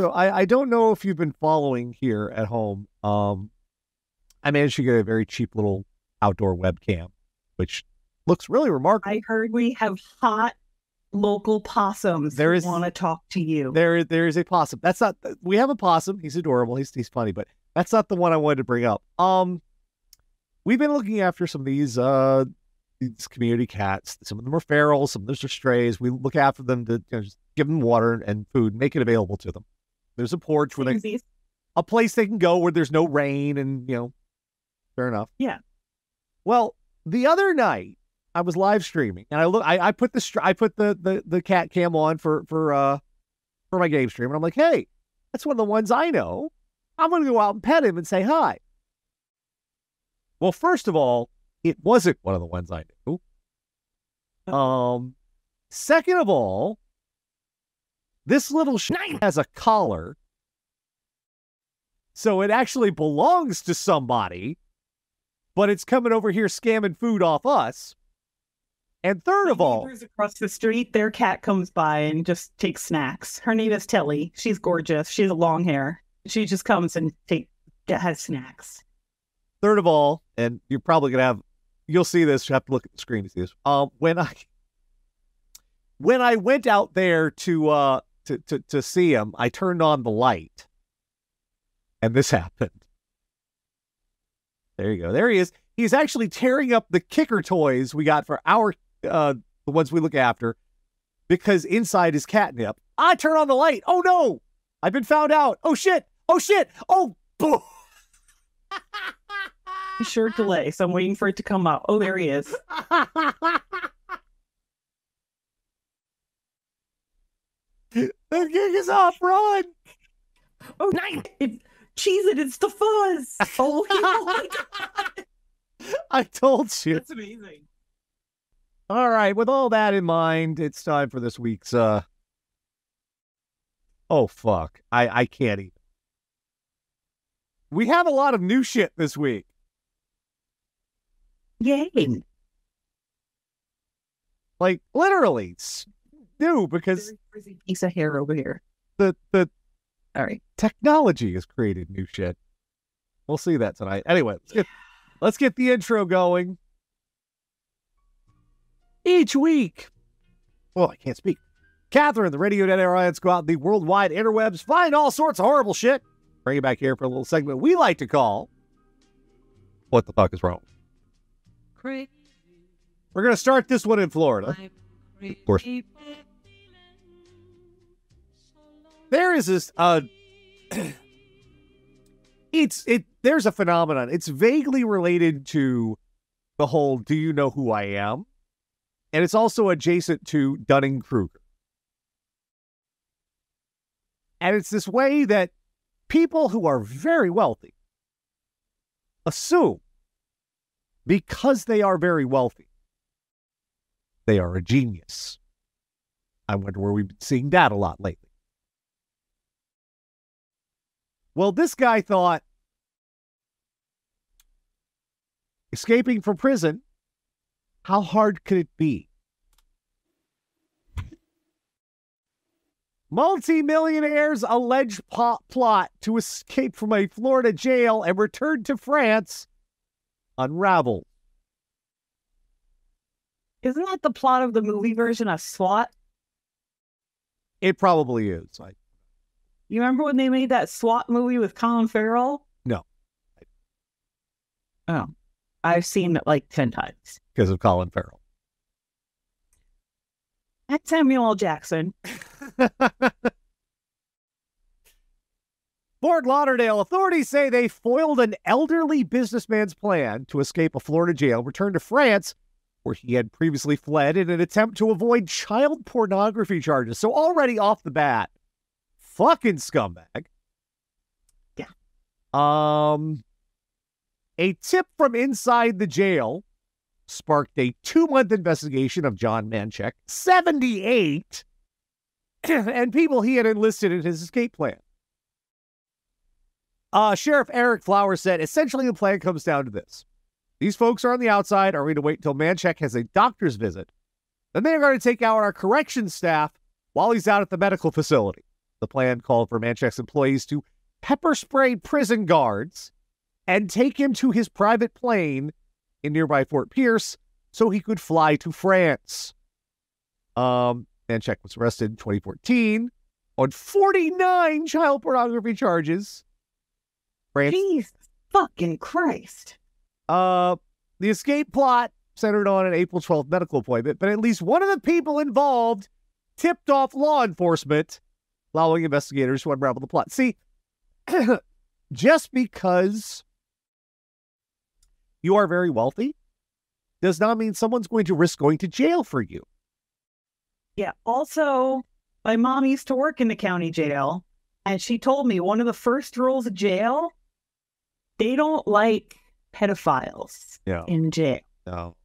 So I don't know if you've been following here at home. I managed to get a very cheap little outdoor webcam, which looks really remarkable. I heard we have hot local possums who want to talk to you. There is a possum. That's not, we have a possum. He's adorable. He's funny, but that's not the one I wanted to bring up. We've been looking after some of these community cats. Some of them are feral. Some of them are strays. We look after them to just give them water and food, make it available to them. There's a porch where a place they can go where there's no rain and, you know, fair enough. Yeah. Well, the other night I was live streaming and I put the cat cam on for my game stream. And I'm like, hey, that's one of the ones I know. I'm going to go out and pet him and say hi. Well, first of all, it wasn't one of the ones I knew. Second of all, this little shit has a collar. So it actually belongs to somebody, but it's coming over here scamming food off us. And third of all, across the street, their cat comes by and just takes snacks. Her name is Tilly. She's gorgeous. She has long hair. She just comes and has snacks. Third of all, and you're probably going to have, you'll see this, you have to look at the screen to see this. When I went out there to see him, I turned on the light and this happened. There you go. There he is. He's actually tearing up the kicker toys we got for our, the ones we look after, because inside is catnip. I turn on the light. Oh no, I've been found out. Oh shit. Oh shit. Oh, boom. Sure delay, so I'm waiting for it to come out. Oh, there he is. The gig is off, run! Oh, nice! Cheese it, it's the fuzz! Oh, my God! I told you. That's amazing. All right, with all that in mind, it's time for this week's, Oh, fuck. I can't even. We have a lot of new shit this week. Yay. Like, literally, new, because... piece of hair over here. All right. Technology has created new shit. We'll see that tonight. Anyway, let's get the intro going. Each week... Well, I can't speak. Catherine, the Radio Dead Alliance, go out in the worldwide interwebs, find all sorts of horrible shit. Bring it back here for a little segment we like to call... What the fuck is wrong? We're going to start this one in Florida. Of course. There is this, there's a phenomenon. It's vaguely related to the whole, do you know who I am? And it's also adjacent to Dunning-Kruger. And it's this way that people who are very wealthy assume, because they are very wealthy, they are a genius. I wonder where we've been seeing that a lot lately. Well, this guy thought escaping from prison, how hard could it be? Multi-millionaire's alleged plot to escape from a Florida jail and return to France unravel. Isn't that the plot of the movie version of SWAT? It probably is. You remember when they made that SWAT movie with Colin Farrell? No. Oh. I've seen it like 10 times. Because of Colin Farrell. That's Samuel L. Jackson. Fort Lauderdale authorities say they foiled an elderly businessman's plan to escape a Florida jail, return to France, where he had previously fled in an attempt to avoid child pornography charges. So already off the bat, fucking scumbag. Yeah. A tip from inside the jail sparked a 2-month investigation of John Manchek, 78, and people he had enlisted in his escape plan. Sheriff Eric Flowers said, essentially the plan comes down to this. These folks are on the outside. Are we going to wait until Manchek has a doctor's visit? Then they are going to take out our corrections staff while he's out at the medical facility. The plan called for Manchek's employees to pepper spray prison guards and take him to his private plane in nearby Fort Pierce so he could fly to France. Manchek was arrested in 2014 on 49 child pornography charges. France. Jesus fucking Christ. The escape plot centered on an April 12th medical appointment, but at least one of the people involved tipped off law enforcement, allowing investigators to unravel the plot. See, just because you are very wealthy does not mean someone's going to risk going to jail for you. Yeah. Also, my mom used to work in the county jail, and she told me one of the first rules of jail, they don't like pedophiles in jail. No.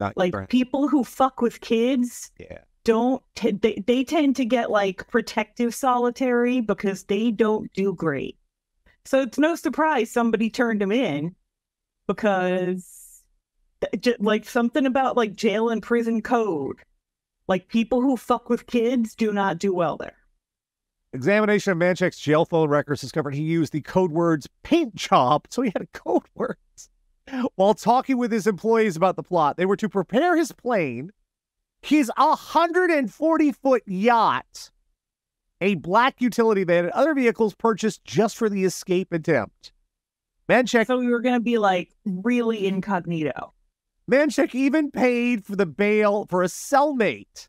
Not like people who fuck with kids. Yeah. They tend to get like protective solitary because they don't do great. So it's no surprise somebody turned him in, because like something about like jail and prison code, like people who fuck with kids do not do well there. Examination of Manchek's jail phone records discovered he used the code words paint job, so he had a code words, while talking with his employees about the plot. They were to prepare his plane, his 140-foot yacht, a black utility van, and other vehicles purchased just for the escape attempt. Manchek. So we were going to be like really incognito. Manchek even paid for the bail for a cellmate,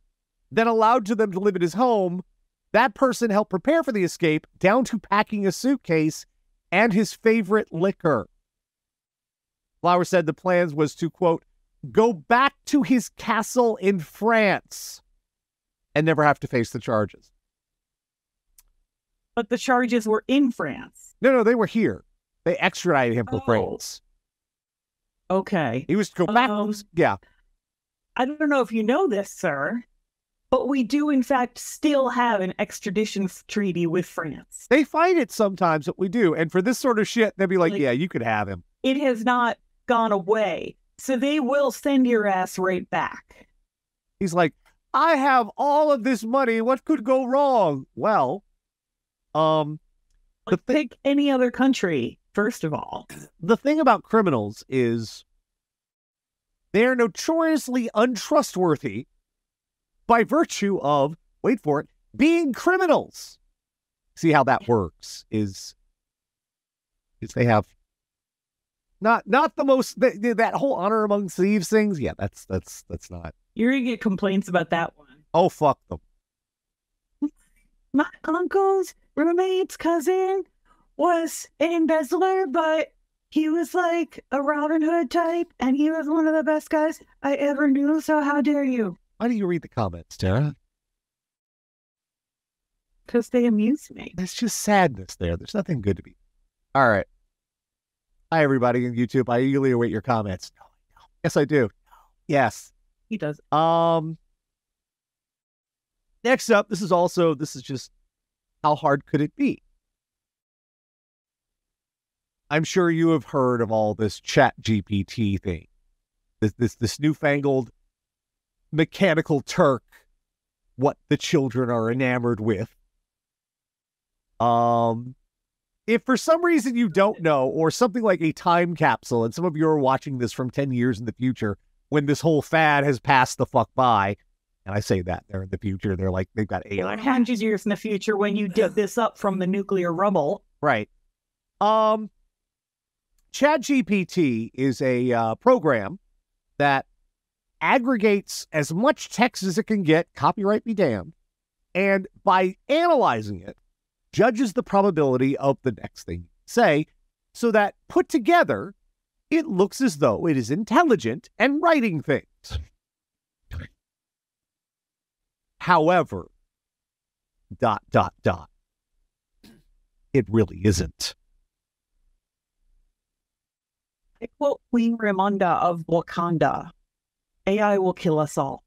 then allowed them to live in his home. That person helped prepare for the escape, down to packing a suitcase and his favorite liquor. Flower said the plans was to, quote, go back to his castle in France and never have to face the charges. But the charges were in France. No, they were here. They extradited him for France. Okay. He was to go back. Yeah. I don't know if you know this, sir, but we do, in fact, still have an extradition treaty with France. They fight it sometimes, but we do. And for this sort of shit, they'd be like, yeah, you could have him. It has not gone away. So they will send your ass right back. He's like, I have all of this money. What could go wrong? Well, pick any other country, first of all. The thing about criminals is they are notoriously untrustworthy by virtue of, wait for it, being criminals. See how that works is they have not the most, that whole honor among thieves things. Yeah, that's not. You're going to get complaints about that one. Oh, fuck them. My uncle's roommate's cousin was an embezzler, but he was like a Robin Hood type, and he was one of the best guys I ever knew, so how dare you? Why do you read the comments, Tara? Because they amuse me. That's just sadness there. There's nothing good to be. All right. Hi, everybody on YouTube. I eagerly await your comments. No. Yes, I do. Yes. He does. Next up, this is just how hard could it be? I'm sure you have heard of all this ChatGPT thing. This newfangled mechanical Turk, what the children are enamored with. If for some reason you don't know, or something like a time capsule, and some of you are watching this from 10 years in the future when this whole fad has passed the fuck by, and I say that they're in the future, they're like, they've got 800 years in the future when you dug this up from the nuclear rubble. Right. ChatGPT is a program that aggregates as much text as it can get, copyright be damned, and by analyzing it, judges the probability of the next thing you say, so that put together, it looks as though it is intelligent and writing things. However, ... it really isn't. I quote Queen Ramonda of Wakanda, AI will kill us all.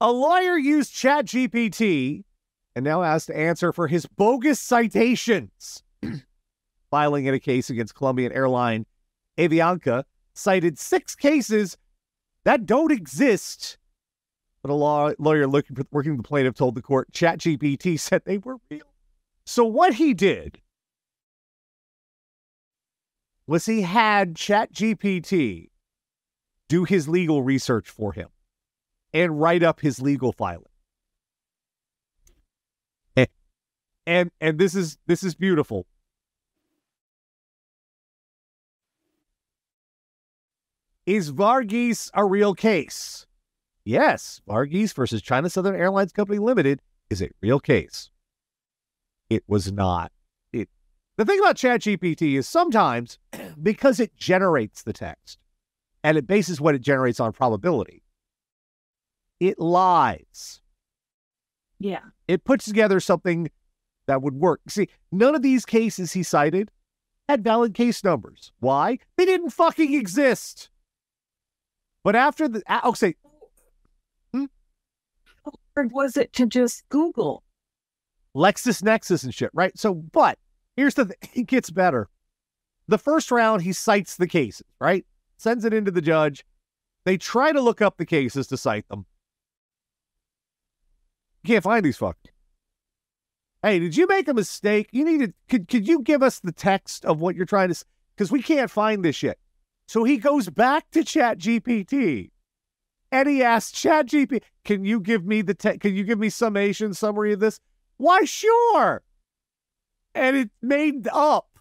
A lawyer used ChatGPT and now asked to answer for his bogus citations. Filing in a case against Colombian airline Avianca, cited 6 cases that don't exist But a lawyer working the plaintiff told the court ChatGPT said they were real. So what he did was he had ChatGPT do his legal research for him and write up his legal filing. And this is beautiful. Is Varghese a real case? Yes, Varghese versus China Southern Airlines Company Limited is a real case. It was not. The thing about ChatGPT is sometimes, because it generates the text, and it bases what it generates on probability, it lies. Yeah. It puts together something that would work. See, none of these cases he cited had valid case numbers. Why? They didn't fucking exist. But after the... I'll say... Was it to just Google? LexisNexis and shit, right? So, but... Here's the thing, it gets better. The first round, he cites the cases, right? Sends it into the judge. They try to look up the cases to cite them. You can't find these fuckers. Hey, did you make a mistake? You needed, could you give us the text of what you're trying to, because we can't find this shit. So he goes back to ChatGPT and he asks ChatGPT, can you give me the text? Can you give me summation, summary of this? Why, sure. And it made up.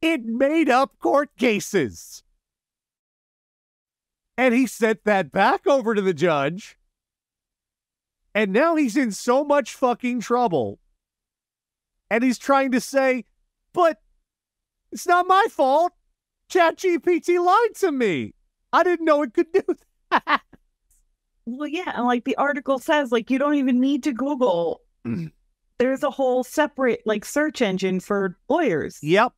It made up court cases. And he sent that back over to the judge. And now he's in so much fucking trouble. And he's trying to say, but it's not my fault. ChatGPT lied to me. I didn't know it could do that. Well, yeah. And like the article says, like, you don't even need to Google. There's a whole separate, like, search engine for lawyers. Yep.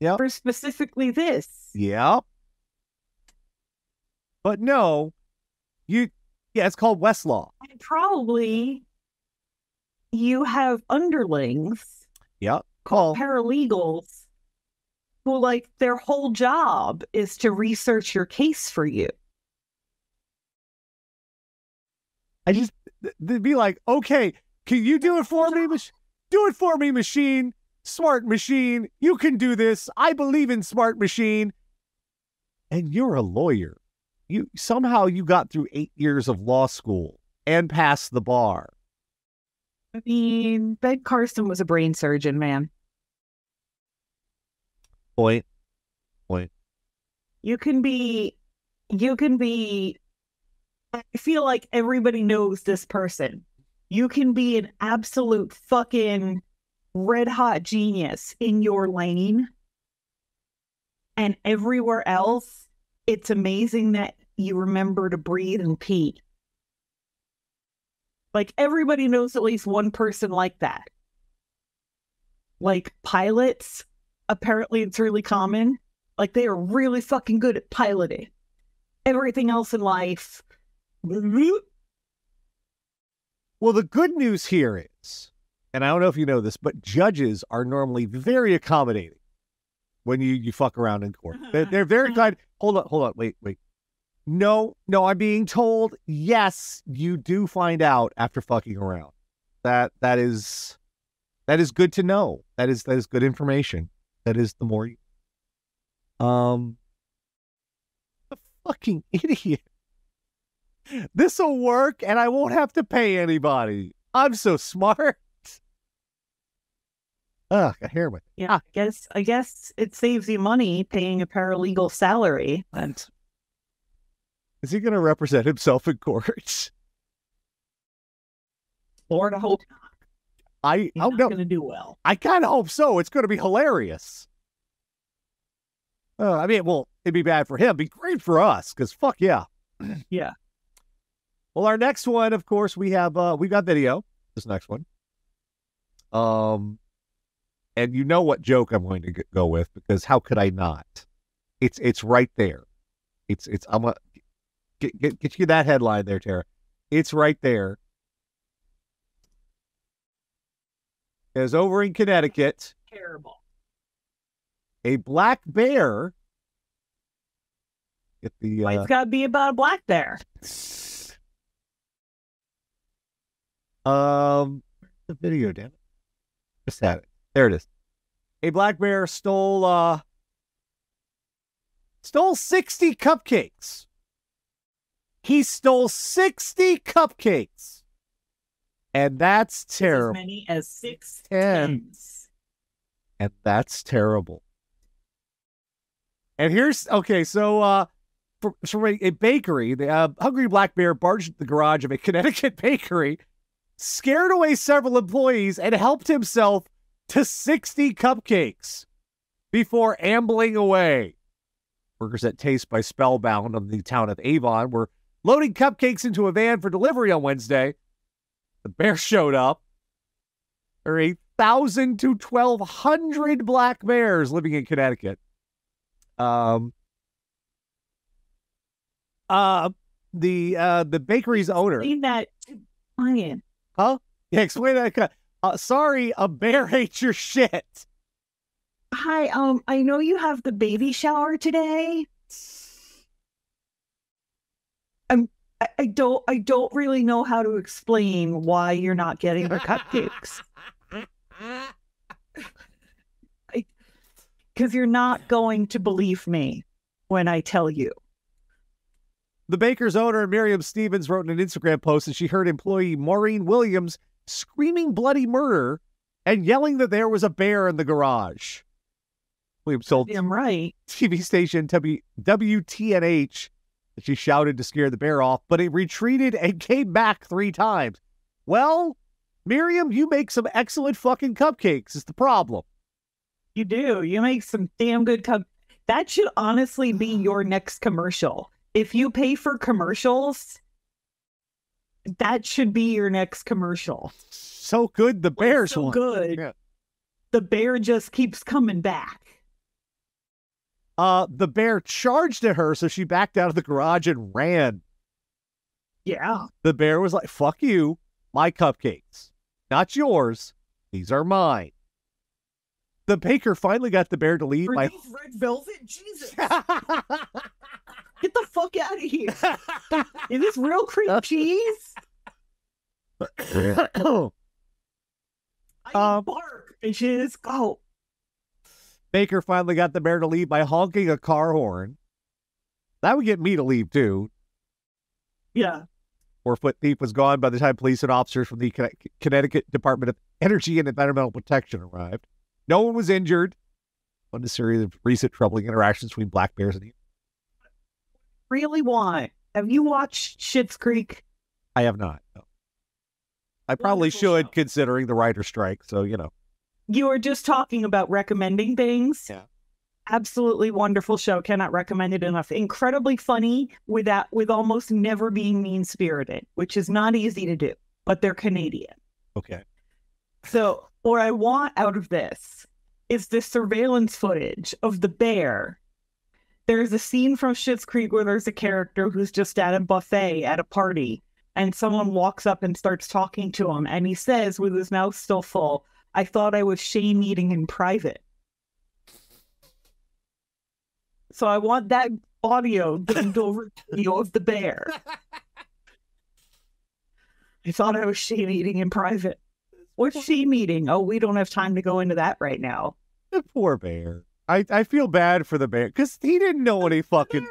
Yep. For specifically this. Yep. But no, yeah, it's called Westlaw. And probably you have underlings. Yep. Called paralegals who, like, their whole job is to research your case for you. I just, they'd be like, okay, can you do it for me? Do it for me, machine. Smart machine. You can do this. I believe in smart machine. And you're a lawyer. Somehow you got through 8 years of law school and passed the bar. I mean, Ben Carson was a brain surgeon, man. Point. You can be, I feel like everybody knows this person. You can be an absolute fucking red-hot genius in your lane. And everywhere else, it's amazing that you remember to breathe and pee. Like, everybody knows at least one person like that. Like, pilots, apparently it's really common. Like, they are really fucking good at piloting. Everything else in life... Well, the good news here is, and I don't know if you know this, but judges are normally very accommodating when you fuck around in court. They're very kind. Hold on, wait. No, I'm being told, yes, you do find out after fucking around. That is good to know. That is good information. That is the more you... A fucking idiot. This'll work, and I won't have to pay anybody. I'm so smart. Ugh, I hear it. Yeah, I guess it saves you money paying a paralegal salary. And is he going to represent himself in court? Lord, I hope not. I'm not going to do well. I kind of hope so. It's going to be hilarious. I mean, well, it'd be bad for him. It'd be great for us, because fuck yeah. Yeah. Well, our next one, of course, we have, we've got video, this next one. And you know what joke I'm going to go with, because how could I not? It's right there. I'm going to get you that headline there, Tara. It's right there. As over in Connecticut. Terrible. A black bear. Get the, well, it's got to be about a black bear. The video, damn it. Just had it. There it is. A black bear stole 60 cupcakes. He stole 60 cupcakes. And that's terrible. As many as 6 tens. And that's terrible. And here's, okay, so from a bakery, the hungry black bear barged into the garage of a Connecticut bakery, scared away several employees, and helped himself to 60 cupcakes before ambling away. Workers at Taste by Spellbound in the town of Avon were loading cupcakes into a van for delivery on Wednesday. The bear showed up. There are 1,000 to 1,200 black bears living in Connecticut. The bakery's owner. Explain that to Brian. Huh? Yeah, explain that. Sorry, a bear ate your shit. Hi, I know you have the baby shower today. I don't really know how to explain why you're not getting the cupcakes. Because you're not going to believe me when I tell you. The baker's owner, Miriam Stevens, wrote in an Instagram post that she heard employee Maureen Williams screaming bloody murder and yelling that there was a bear in the garage. Williams told TV station WTNH that she shouted to scare the bear off, but it retreated and came back 3 times. Well, Miriam, you make some excellent fucking cupcakes is the problem. You do. You make some damn good cupcakes. That should honestly be your next commercial. If you pay for commercials, that should be your next commercial. So good, the bear's so good. Yeah. The bear just keeps coming back. The bear charged at her, so she backed out of the garage and ran. Yeah. The bear was like, fuck you, my cupcakes. Not yours. These are mine. The baker finally got the bear to leave. Are these red velvet? Jesus. Get the fuck out of here. Is this real cream cheese? I bark, bitches. Go. Baker finally got the bear to leave by honking a car horn. That would get me to leave, too. Yeah. 4-foot thief was gone by the time police and officers from the Connecticut Department of Energy and Environmental Protection arrived. No one was injured on a series of recent troubling interactions between black bears and humans. Really want. Have you watched Schitt's Creek? I have not. No. I probably should, considering the writer's strike. So, you know. You were just talking about recommending things. Yeah. Absolutely wonderful show. Cannot recommend it enough. Incredibly funny with almost never being mean-spirited, which is not easy to do, but they're Canadian. Okay. So what I want out of this is the surveillance footage of the bear. There's a scene from Schitt's Creek where there's a character who's just at a buffet at a party and someone walks up and starts talking to him. And he says, with his mouth still full, I thought I was shame eating in private. So I want that audio given over video of the bear. I thought I was shame eating in private. What's shame eating? Oh, we don't have time to go into that right now. The poor bear. I feel bad for the bear because he didn't know what he fucking.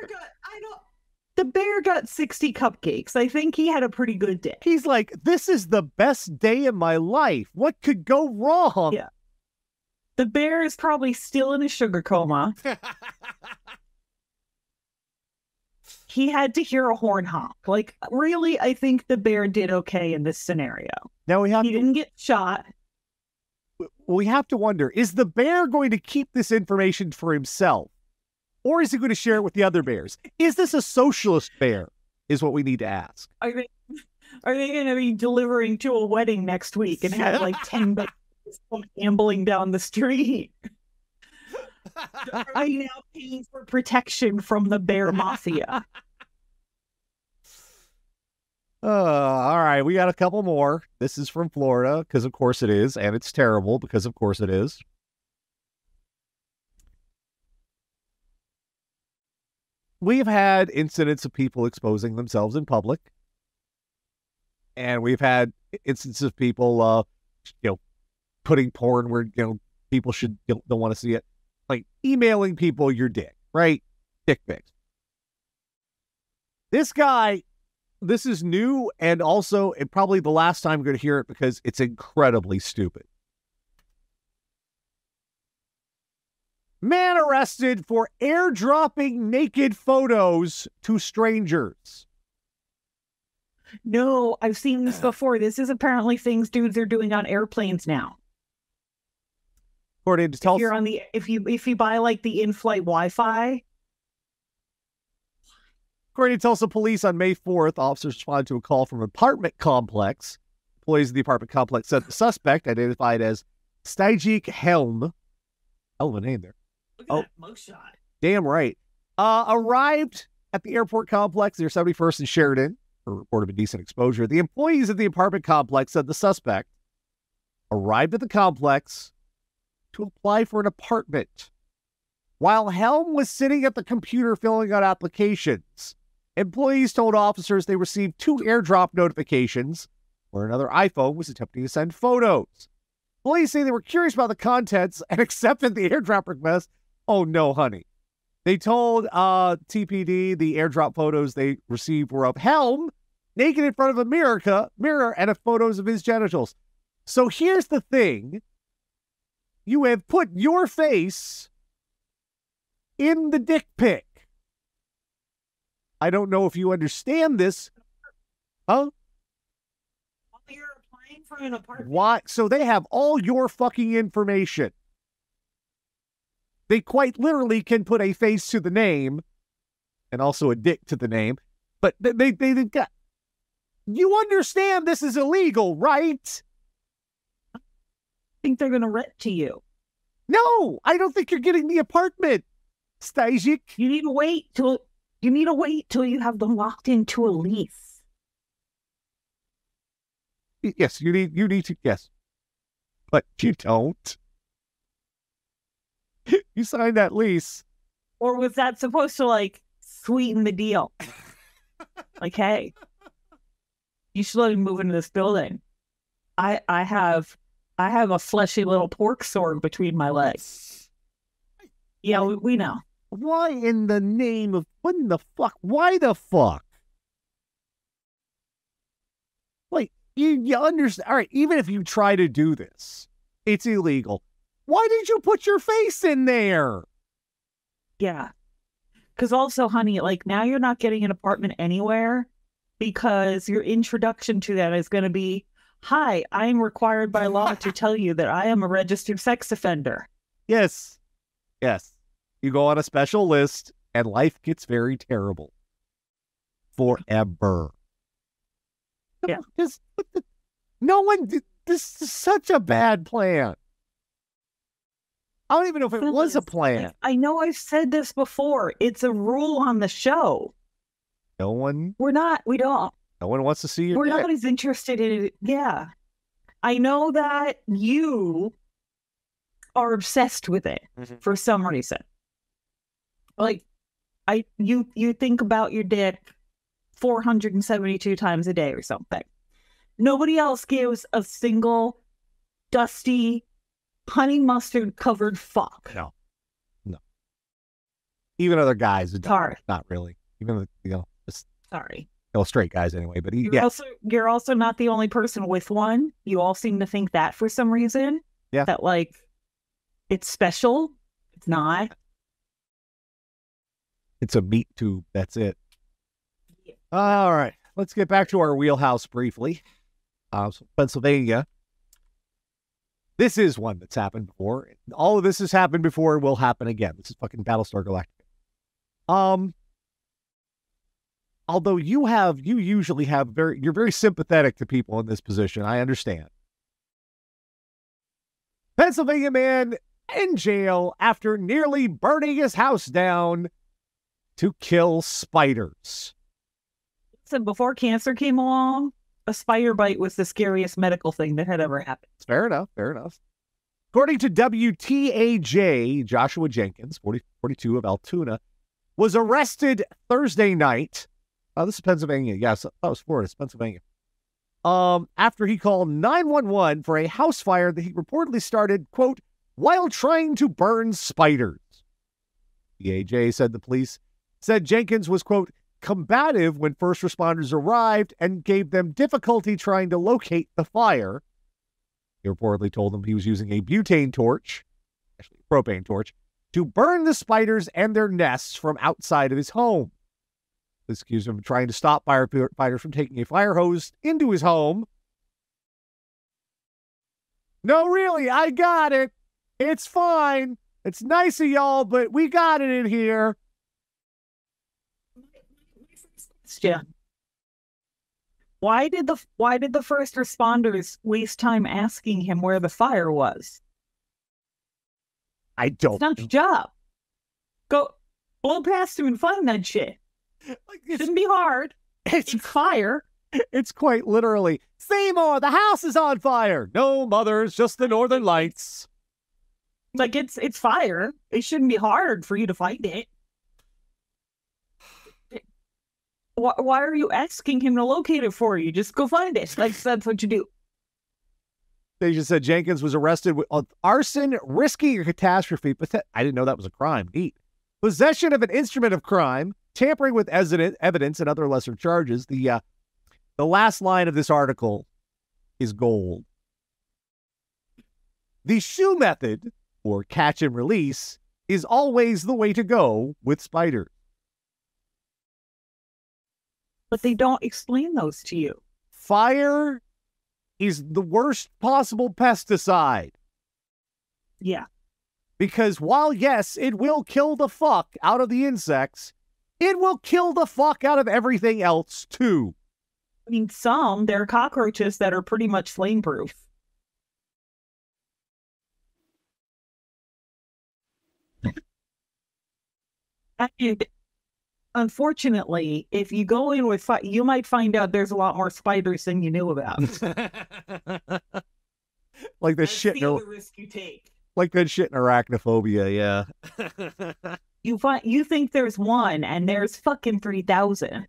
The bear got 60 cupcakes. I think he had a pretty good day. He's like, this is the best day of my life. What could go wrong? Yeah. The bear is probably still in a sugar coma. He had to hear a horn honk. Like, really, I think the bear did okay in this scenario. Now we have. He didn't get shot. We have to wonder, is the bear going to keep this information for himself? Or is he going to share it with the other bears? Is this a socialist bear? Is what we need to ask. Are they going to be delivering to a wedding next week and have like 10 bears ambling down the street? Are you now paying for protection from the bear mafia? All right, we got a couple more. This is from Florida, because of course it is, and it's terrible, because of course it is. We've had incidents of people exposing themselves in public, and we've had instances of people, putting porn where, people don't want to see it, like emailing people your dick, right? Dick pics. This guy, this is new, and also probably the last time you're going to hear it because it's incredibly stupid. Man arrested for airdropping naked photos to strangers. No, I've seen this before. This is apparently things dudes are doing on airplanes now. According to Tulsa, if you buy like the in-flight Wi-Fi. According to Tulsa Police, on May 4th, officers responded to a call from an apartment complex. Employees of the apartment complex said the suspect, identified as Stygic Helm, hell of a name there. Look at that mugshot. Damn right. Arrived at the airport complex near 71st and Sheridan for a report of indecent exposure. The employees of the apartment complex said the suspect arrived at the complex to apply for an apartment. While Helm was sitting at the computer filling out applications, employees told officers they received 2 airdrop notifications where another iPhone was attempting to send photos. Police say they were curious about the contents and accepted the airdrop request. Oh, no, honey. They told TPD the airdrop photos they received were of Helm naked in front of a mirror and of photos of his genitals. So here's the thing. You have put your face in the dick pic. I don't know if you understand this. Huh? For an apartment. Why? So they have all your fucking information. They quite literally can put a face to the name and also a dick to the name, but they've got, you understand this is illegal, right? I think they're going to rent to you. No, I don't think you're getting the apartment, Stajic. You need to wait till you have them locked into a lease. Yes, you need to, yes. But you don't. You signed that lease. Or was that supposed to, like, sweeten the deal? Like, hey, you should let me move into this building. I have a fleshy little pork sword between my legs. Yeah, we know. Why in the name of, what in the fuck? Why the fuck? Like, You understand? All right, even if you try to do this, it's illegal. Why did you put your face in there? Yeah. Because also, honey, like, now you're not getting an apartment anywhere because your introduction to that is going to be, hi, I am required by law to tell you that I am a registered sex offender. Yes. Yes. You go on a special list and life gets very terrible. Forever. Yeah. Just, no one did, this is such a bad plan. I don't even know if it was a plan. I know I've said this before. It's a rule on the show. No one. We're not. We don't. No one wants to see your. We're dick. Nobody's interested in it. Yeah. I know that you are obsessed with it for some reason. Like, you think about your dick 472 times a day or something. Nobody else gives a single dusty honey mustard covered fuck. No, no. Even other guys, sorry, not really. Even just, sorry, straight guys anyway. But yeah, you're also not the only person with one. You all seem to think that for some reason. Yeah, that like it's special. It's not. It's a meat tube. That's it. All right, let's get back to our wheelhouse briefly. Pennsylvania. This is one that's happened before. All of this has happened before and will happen again. This is fucking Battlestar Galactica. Although you're very sympathetic to people in this position. I understand. Pennsylvania man in jail after nearly burning his house down to kill spiders. So before cancer came along, a spider bite was the scariest medical thing that had ever happened. Fair enough. Fair enough. According to WTAJ, Joshua Jenkins, 42 of Altoona, was arrested Thursday night. This is Pennsylvania. Yes, that was Florida. It's Pennsylvania. after he called 911 for a house fire that he reportedly started, quote, while trying to burn spiders. WTAJ said the police said Jenkins was, quote, combative when first responders arrived and gave them difficulty trying to locate the fire. He reportedly told them he was using a butane torch, actually a propane torch, to burn the spiders and their nests from outside of his home. This accused him of trying to stop firefighters from taking a fire hose into his home. No, really, I got it. It's fine. It's nice of y'all, but we got it in here. Question. Why did the first responders waste time asking him where the fire was? I don't know. It's not your job. Go blow past him and find that shit. It shouldn't be hard. It's fire. It's quite literally, Seymour, the house is on fire. No, mother, it's just the northern lights. Like, it's fire. It shouldn't be hard for you to find it. Why are you asking him to locate it for you? Just go find it. Like, that's what you do. They just said Jenkins was arrested with arson, risking a catastrophe. I didn't know that was a crime. Neat. Possession of an instrument of crime, tampering with evidence, and other lesser charges. The last line of this article is gold. The shoe method, or catch and release, is always the way to go with spiders. But they don't explain those to you. Fire is the worst possible pesticide. Yeah. Because while, yes, it will kill the fuck out of the insects, it will kill the fuck out of everything else, too. I mean, there are cockroaches that are pretty much flame-proof. And unfortunately, if you go in with fire, you might find out there's a lot more spiders than you knew about. Like the shit. The risk you take. Like that shit in arachnophobia, yeah. You think there's one, and there's fucking 3,000,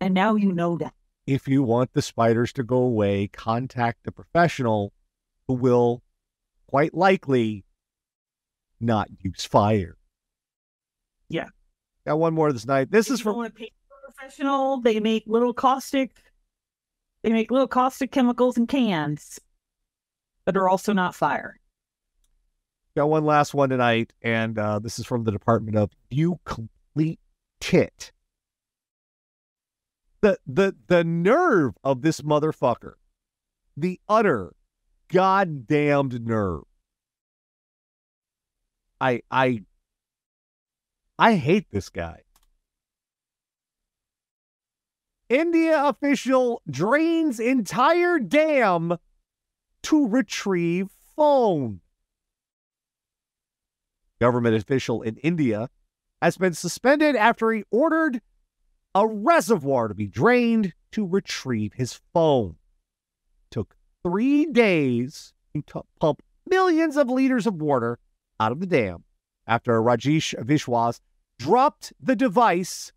and now you know that. If you want the spiders to go away, contact the professional, who will quite likely not use fire. Yeah. Got one more this night. This is from a paper professional. They make little caustic. They make little caustic chemicals in cans that are also not fire. Got one last one tonight, and this is from the Department of You Complete Tit. The nerve of this motherfucker. The utter goddamned nerve. I hate this guy. India official drains entire dam to retrieve phone. Government official in India has been suspended after he ordered a reservoir to be drained to retrieve his phone. It took 3 days to pump millions of liters of water out of the dam after Rajesh Vishwas dropped the device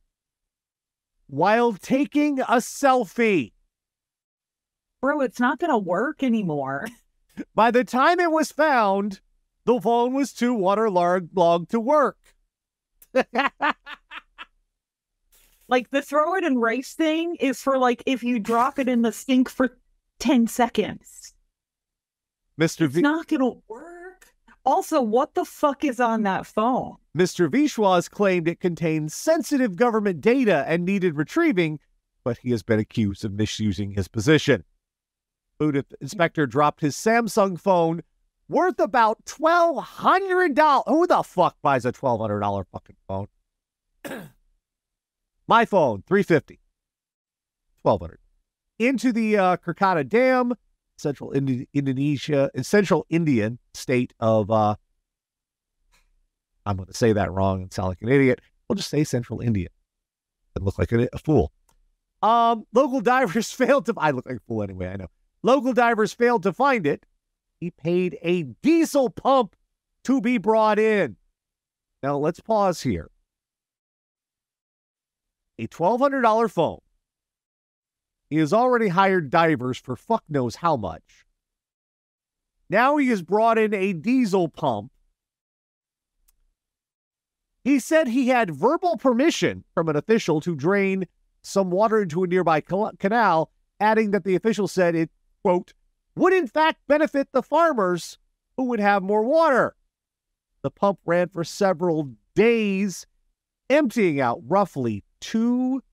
while taking a selfie. Bro, it's not going to work anymore. By the time it was found, the phone was too waterlogged to work. Like, the throw it and race thing is for, like, if you drop it in the sink for 10 seconds. It's not going to work. Also, what the fuck is on that phone? Mr. Vishwas claimed it contained sensitive government data and needed retrieving, but he has been accused of misusing his position. Food inspector dropped his Samsung phone worth about $1,200. Who the fuck buys a $1,200 fucking phone? My phone, $350. $1,200. Into the Kirkata Dam, central Indian state of, I'm going to say that wrong and sound like an idiot. We'll just say central India. I look like a fool. Local divers failed to, I look like a fool anyway, I know. Local divers failed to find it. He paid a diesel pump to be brought in. Now, let's pause here. A $1,200 phone He has already hired divers for fuck knows how much. Now he has brought in a diesel pump. He said he had verbal permission from an official to drain some water into a nearby canal, adding that the official said it, quote, would in fact benefit the farmers who would have more water. The pump ran for several days, emptying out roughly 2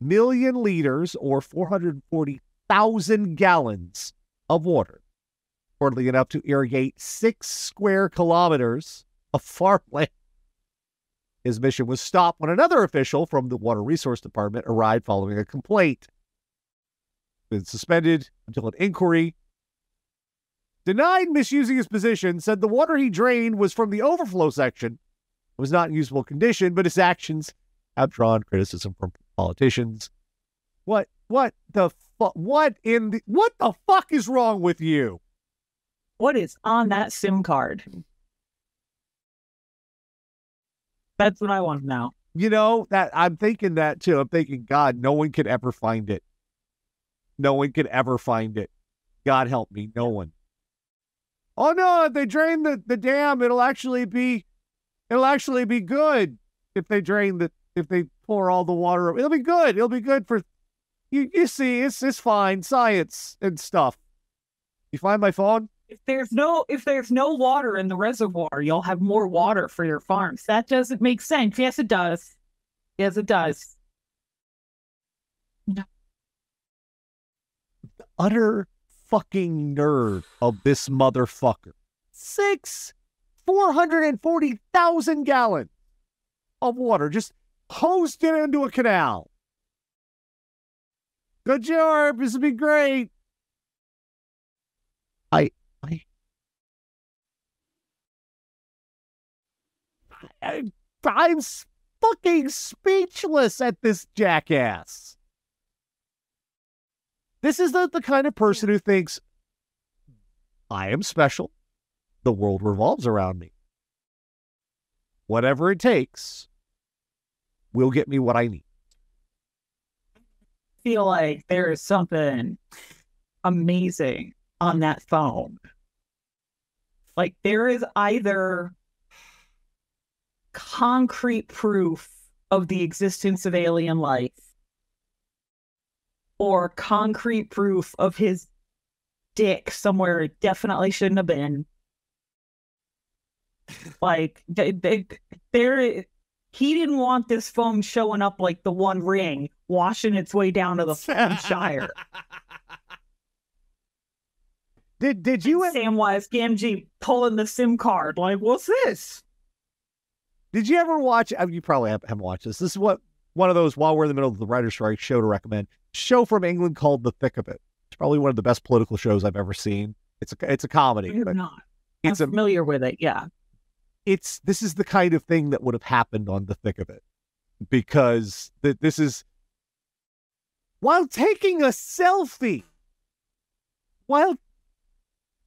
million liters or 440,000 gallons of water, hardly enough to irrigate 6 square kilometers of farmland. His mission was stopped when another official from the Water Resource Department arrived following a complaint. Been suspended until an inquiry. Denied misusing his position, said the water he drained was from the overflow section. It was not in usable condition, but his actions have drawn criticism from politicians. What the fuck is wrong with you? What is on that SIM card? That's what I want to know. You know, that I'm thinking that too. I'm thinking, God, no one could ever find it. No one could ever find it. God help me, no one. Oh no, if they drain the dam, it'll actually be good if they drain if they pour all the water up. It'll be good. It'll be good for you see, it's fine. Science and stuff. You find my phone? If there's no water in the reservoir, you'll have more water for your farms. That doesn't make sense. Yes, it does. Yes, it does. The utter fucking nerve of this motherfucker. 440,000 gallons of water just hosed it into a canal. Good job. This would be great. I'm fucking speechless at this jackass. This is not the kind of person who thinks, I am special. The world revolves around me. Whatever it takes will get me what I need. I feel like there is something amazing on that phone. Like, there is either concrete proof of the existence of alien life or concrete proof of his dick somewhere it definitely shouldn't have been. Like, he didn't want this foam showing up like the One Ring, washing its way down to the foam shire. Did you and Samwise Gamgee pulling the SIM card? Like, what's this? Did you ever watch? I mean, you probably haven't watched this. This is what one of those while we're in the middle of the writer's strike show to recommend. Show from England called The Thick of It. It's probably one of the best political shows I've ever seen. It's a comedy. You're not. I'm familiar with it. Yeah. This is the kind of thing that would have happened on The Thick of It, because this is while taking a selfie, while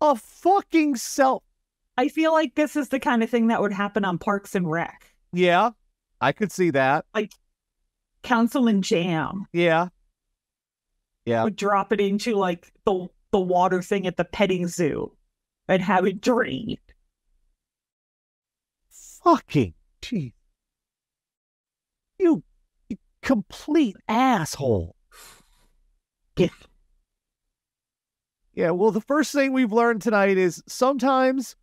a fucking selfie. I feel like this is the kind of thing that would happen on Parks and Rec. Yeah, I could see that. Like Councilman Jam. Yeah. Yeah. Would drop it into like the water thing at the petting zoo and have it drained. Fucking geez. You complete asshole. Yeah. Yeah, well, the first thing we've learned tonight is sometimes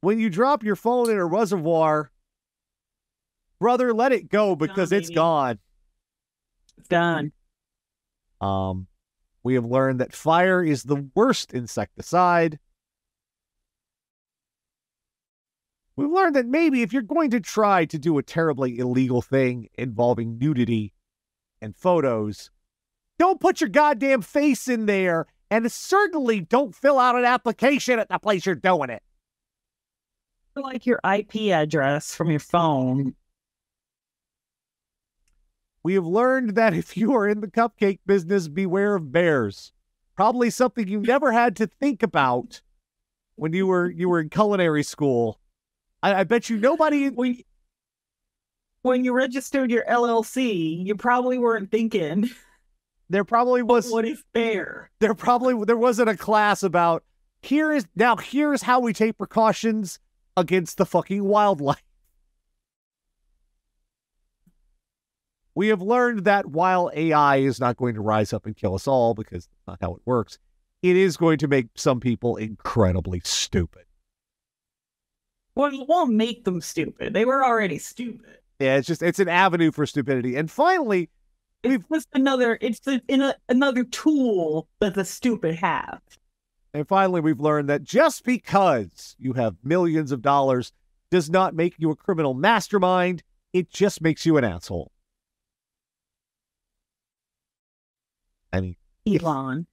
when you drop your phone in a reservoir, brother, let it go because it's gone. It's done. We have learned that fire is the worst insecticide. We've learned that maybe if you're going to try to do a terribly illegal thing involving nudity and photos, don't put your goddamn face in there, and certainly don't fill out an application at the place you're doing it. Like your IP address from your phone. We have learned that if you are in the cupcake business, beware of bears. Probably something you never had to think about when you were in culinary school. I bet you nobody when you registered your LLC, you probably weren't thinking There probably was. What if fair? There wasn't a class about here's how we take precautions against the fucking wildlife. We have learned that while AI is not going to rise up and kill us all, because that's not how it works, it is going to make some people incredibly stupid. Well, it won't make them stupid. They were already stupid. Yeah, it's an avenue for stupidity. And finally, it's another tool that the stupid have. And finally, we've learned that just because you have millions of dollars does not make you a criminal mastermind. It just makes you an asshole. I mean, Elon.